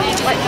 Loki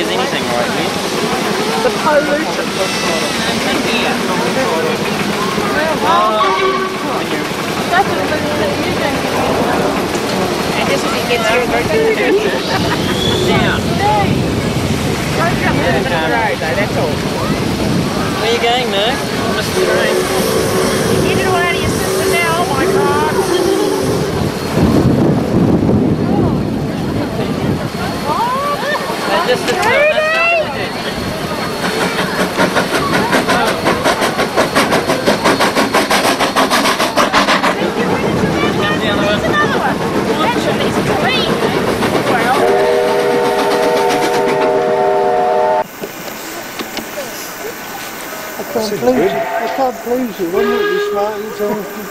as anything right here. The pollutant. And just as he gets here, it goes down. Don't jump in the road though, that's all. Where are you going, Nick? I missed the train. Get it all out of your system now, oh my god. Just the I can't please you, wouldn't it? You're smart and talking.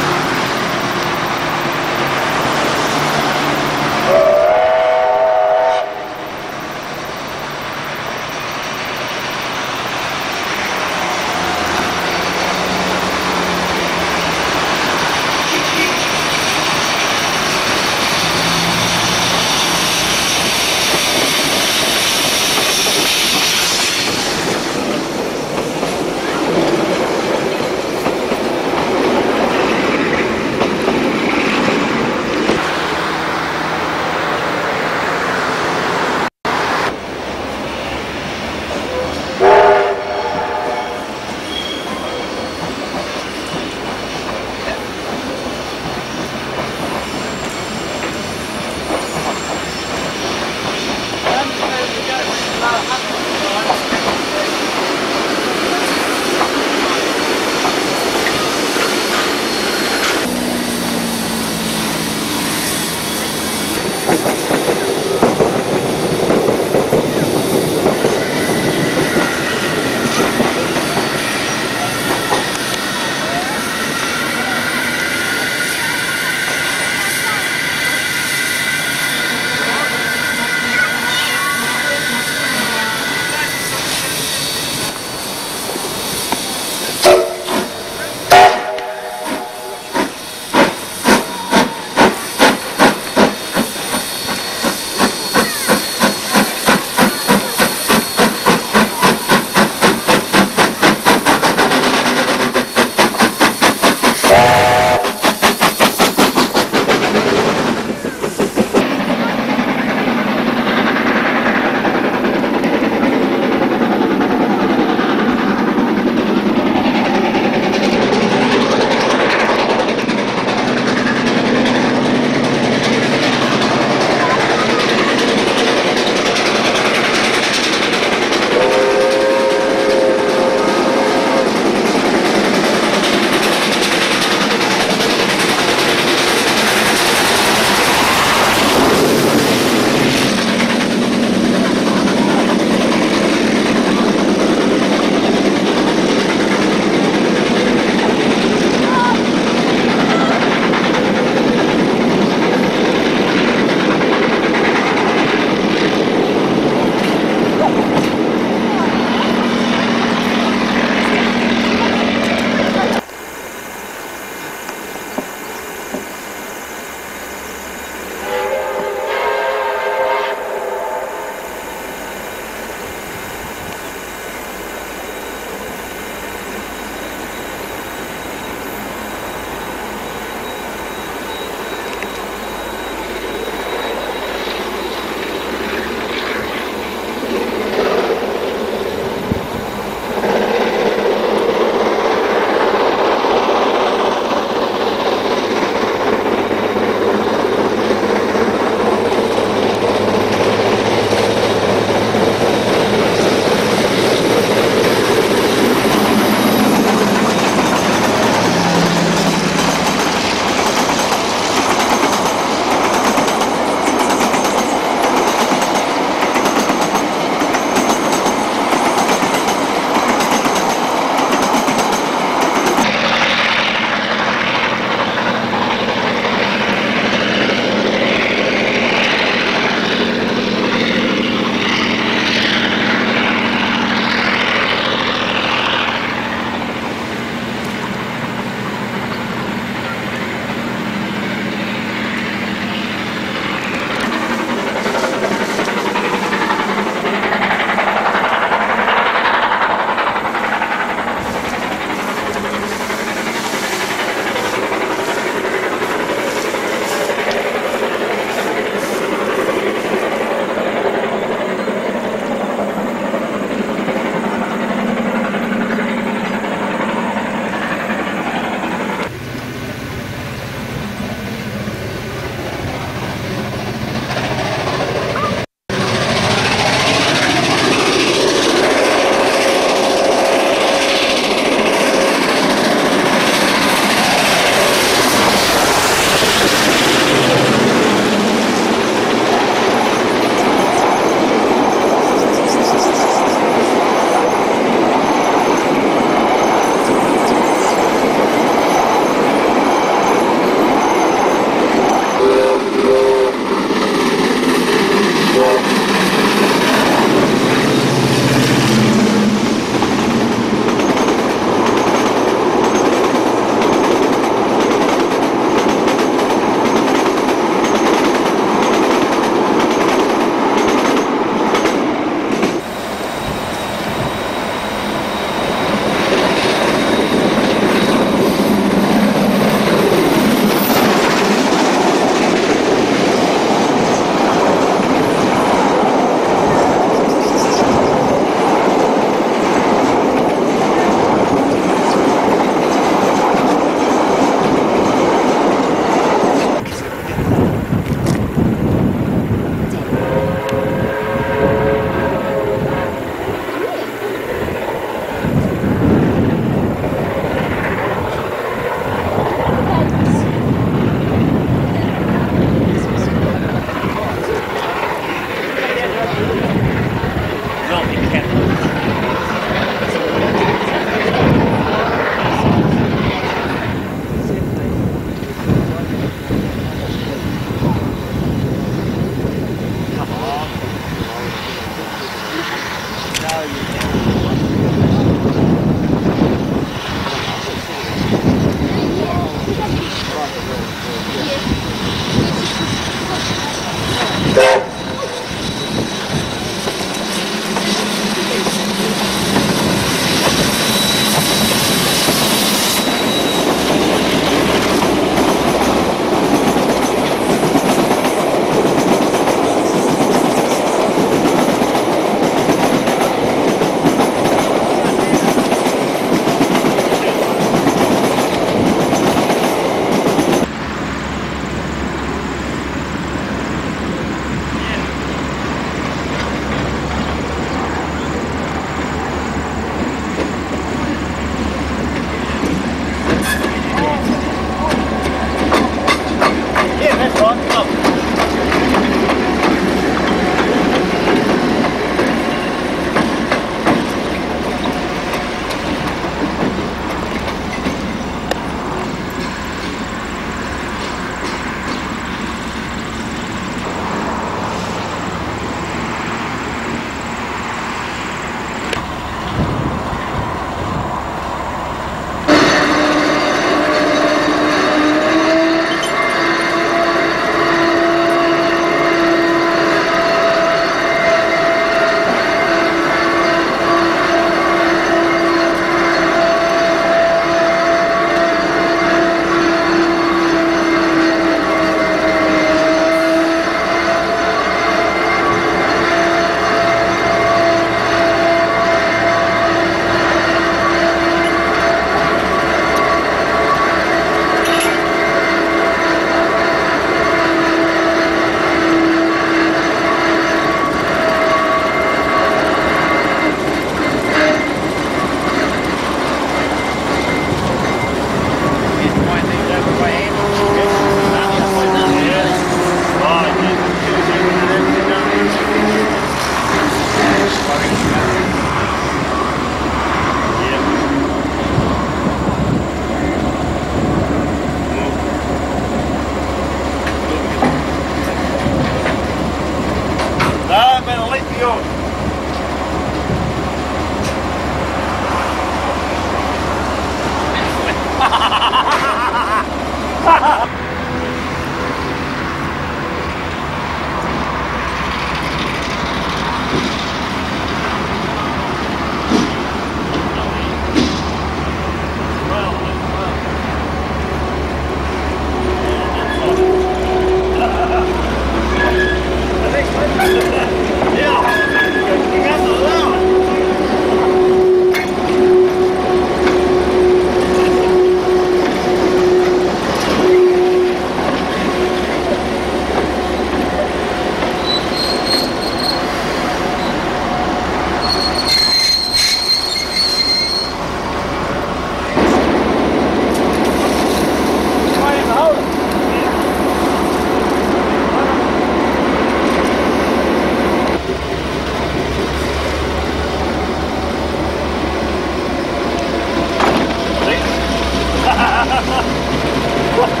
Oh, you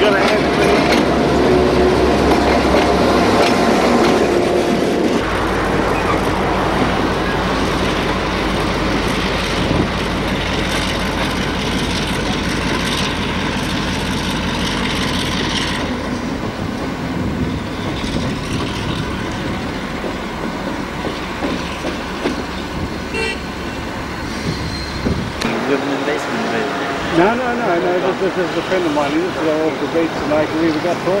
gotta hand it to me. This is a friend of mine, he used to go off the beach and I agree we got talking. I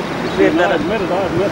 admit it was I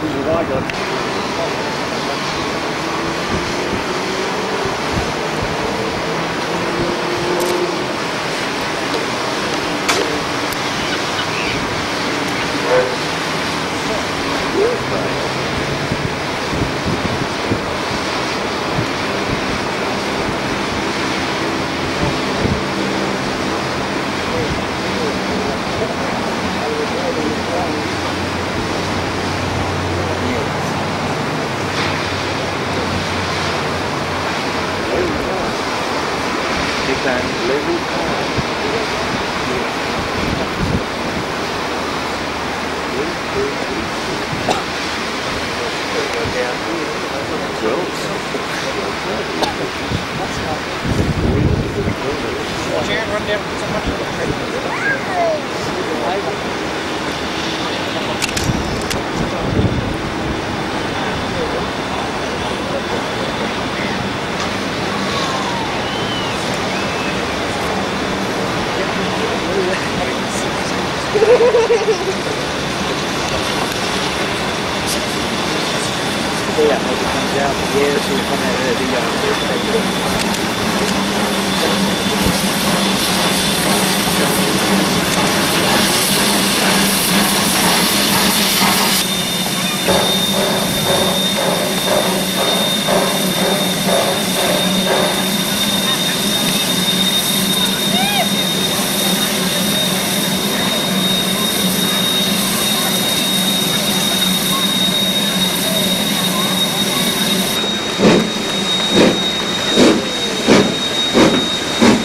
got.